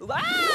와!